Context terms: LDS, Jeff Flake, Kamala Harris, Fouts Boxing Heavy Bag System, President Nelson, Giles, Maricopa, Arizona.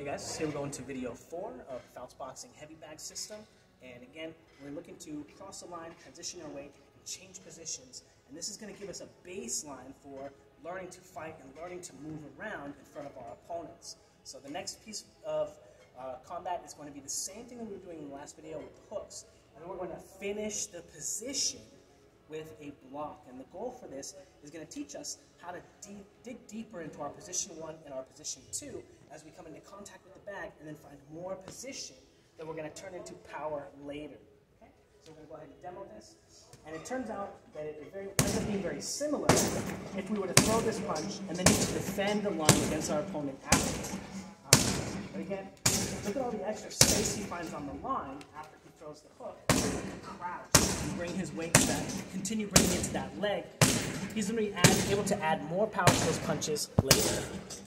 Hey guys, so here we go into video 4 of Fouts Boxing Heavy Bag System, and again, we're looking to cross the line, transition our weight, and change positions, and this is going to give us a baseline for learning to fight and learning to move around in front of our opponents. So the next piece of combat is going to be the same thing that we were doing in the last video with hooks, and then we're going to finish the position with a block, and the goal for this is going to teach us how to dig deeper into our position 1 and our position 2 as we come into contact with the bag, and then find more position that we're going to turn into power later. Okay? So we're going to go ahead and demo this, and it turns out that it ends up being very similar if we were to throw this punch and then need to defend the line against our opponent afterwards. But again, look at all the extra space he finds on the line after he throws the hook. Crouch and bring his weight to that, continue bringing it to that leg. He's going to be able to add more power to those punches later.